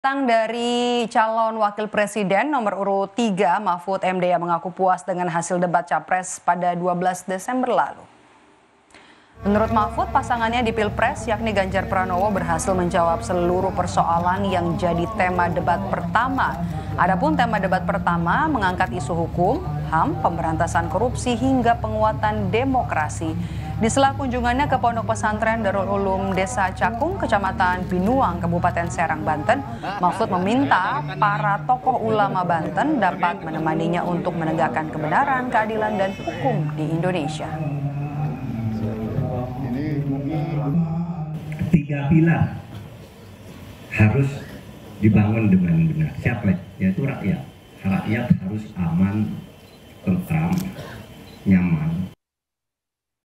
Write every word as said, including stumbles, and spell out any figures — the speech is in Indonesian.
Tang dari calon wakil presiden nomor urut tiga Mahfud M D yang mengaku puas dengan hasil debat capres pada dua belas Desember lalu. Menurut Mahfud, pasangannya di Pilpres yakni Ganjar Pranowo berhasil menjawab seluruh persoalan yang jadi tema debat pertama. Adapun tema debat pertama mengangkat isu hukum, H A M, pemberantasan korupsi hingga penguatan demokrasi. Di sela kunjungannya ke Pondok Pesantren Darul Ulum Desa Cakung, Kecamatan Pinuang, Kabupaten Serang, Banten, Mahfud meminta para tokoh ulama Banten dapat menemaninya untuk menegakkan kebenaran, keadilan, dan hukum di Indonesia. Tiga pilar harus dibangun dengan benar. Siapa? Yaitu rakyat. Rakyat harus aman, tentram, nyaman.